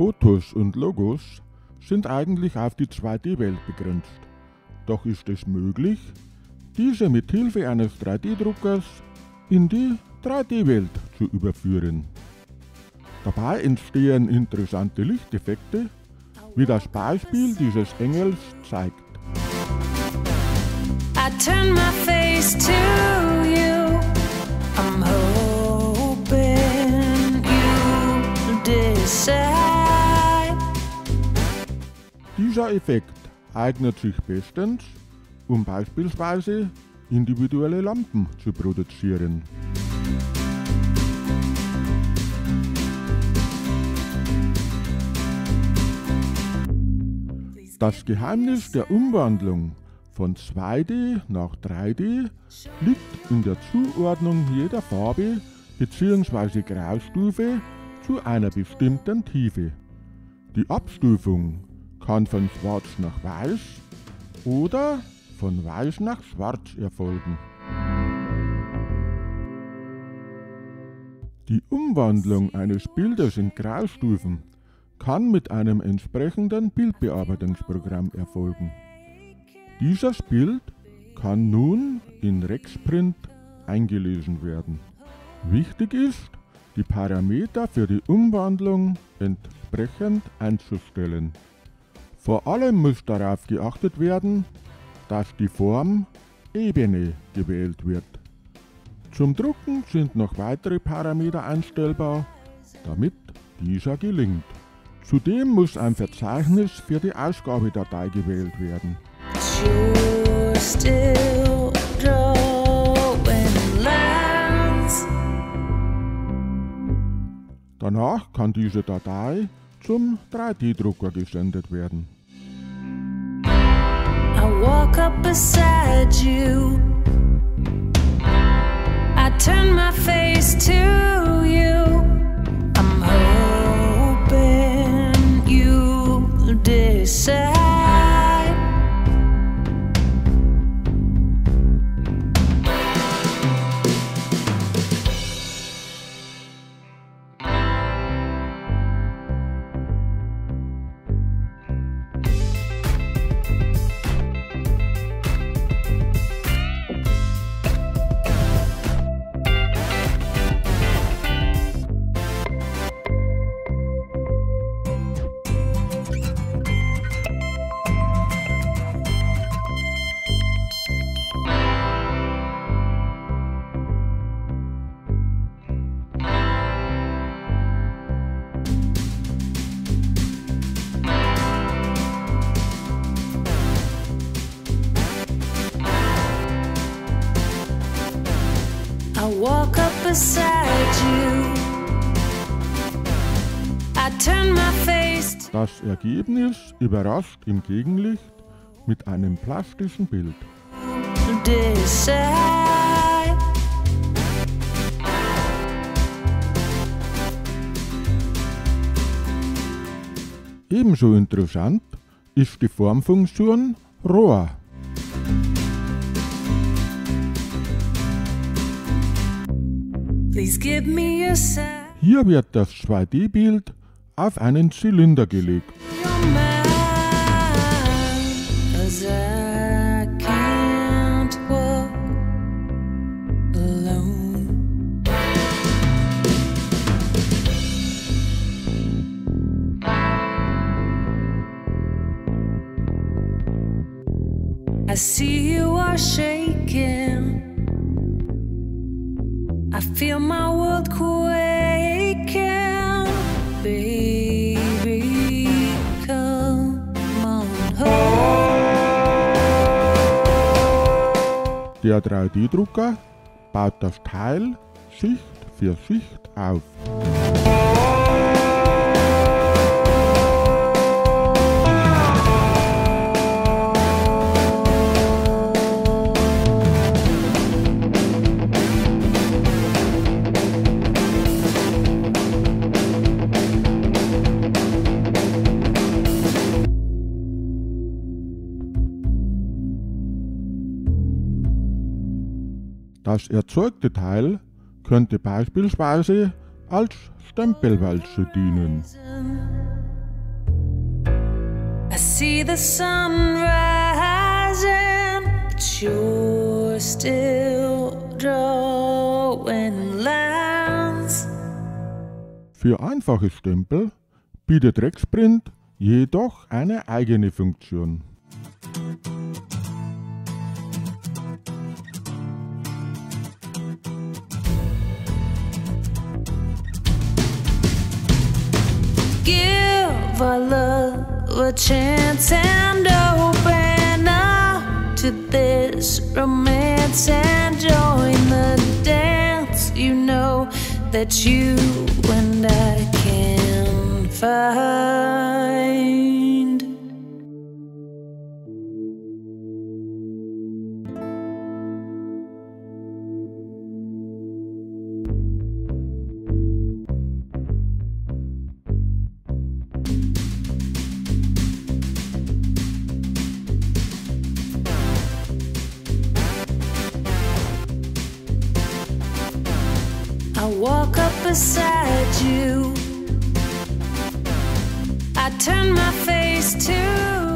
Fotos und Logos sind eigentlich auf die 2D-Welt begrenzt. Doch ist es möglich, diese mit Hilfe eines 3D-Druckers in die 3D-Welt zu überführen. Dabei entstehen interessante Lichteffekte, wie das Beispiel dieses Engels zeigt. Dieser Effekt eignet sich bestens, um beispielsweise individuelle Lampen zu produzieren. Das Geheimnis der Umwandlung von 2D nach 3D liegt in der Zuordnung jeder Farbe bzw. Graustufe zu einer bestimmten Tiefe. Die Abstufung kann von schwarz nach weiß oder von weiß nach schwarz erfolgen. Die Umwandlung eines Bildes in Graustufen kann mit einem entsprechenden Bildbearbeitungsprogramm erfolgen. Dieses Bild kann nun in Rexprint eingelesen werden. Wichtig ist, die Parameter für die Umwandlung entsprechend einzustellen. Vor allem muss darauf geachtet werden, dass die Form Ebene gewählt wird. Zum Drucken sind noch weitere Parameter einstellbar, damit dieser gelingt. Zudem muss ein Verzeichnis für die Ausgabedatei gewählt werden. Danach kann diese Datei zum 3D-Drucker gesendet werden. Walk up beside you. I turn my face. Das Ergebnis überrascht im Gegenlicht mit einem plastischen Bild. Ebenso interessant ist die Formfunktion Rohr. Hier wird das 2D-Bild auf einen Zylinder gelegt. I see you are shaking. I feel my world quaking, baby, come on home. Der 3D-Drucker baut das Teil Schicht für Schicht auf. Das erzeugte Teil könnte beispielsweise als Stempelwalze dienen. see the sun rising, but you're still drawing lines. Für einfache Stempel bietet Rexprint jedoch eine eigene Funktion. Give our love a chance and open up to this romance and join the dance. You know that you and I can find. I walk up beside you, I turn my face to